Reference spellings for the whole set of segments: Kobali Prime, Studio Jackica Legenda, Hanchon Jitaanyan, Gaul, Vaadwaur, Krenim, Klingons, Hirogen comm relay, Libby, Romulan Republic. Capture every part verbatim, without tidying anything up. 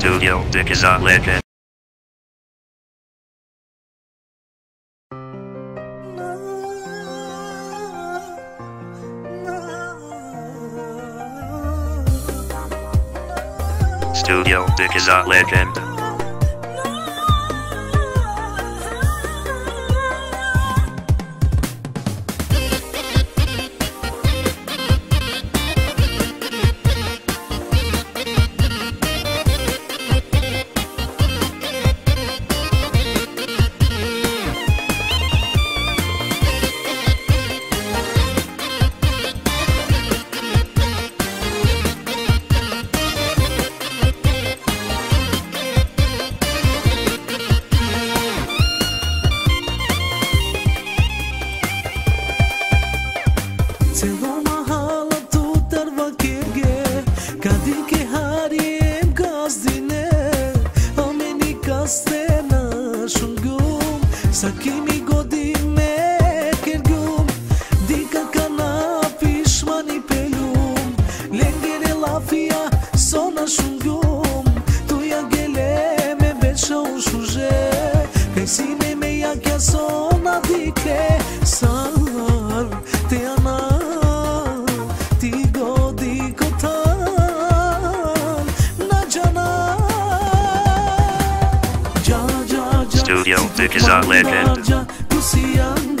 Studio Jackica Legenda. Studio Jackica Legenda. Selama halat tutar vakirge kadin ke hari em gazdine ameni kastena shungum sakimi godine kirgum dika kana pishmani pelum lengere lafia sona shungum tu ya geleme beço shuje pesine me ya ke sona dike sar te ana Studio Jackica Legenda. Studio Jackica Legenda.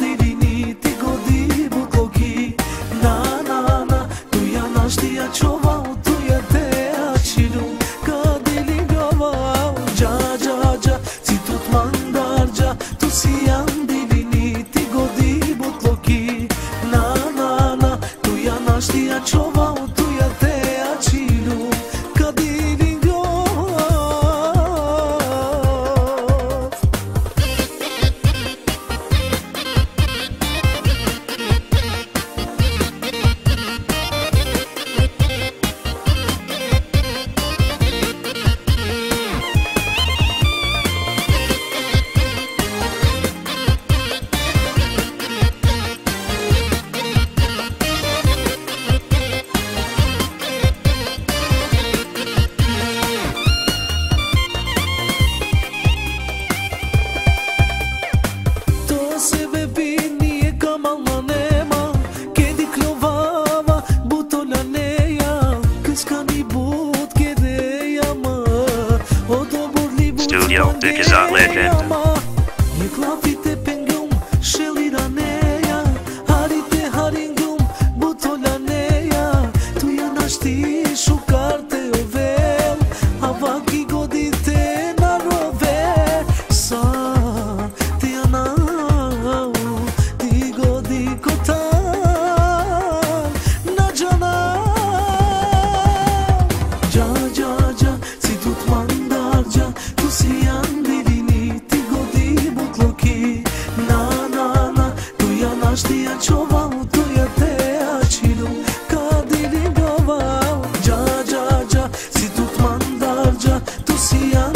See ya.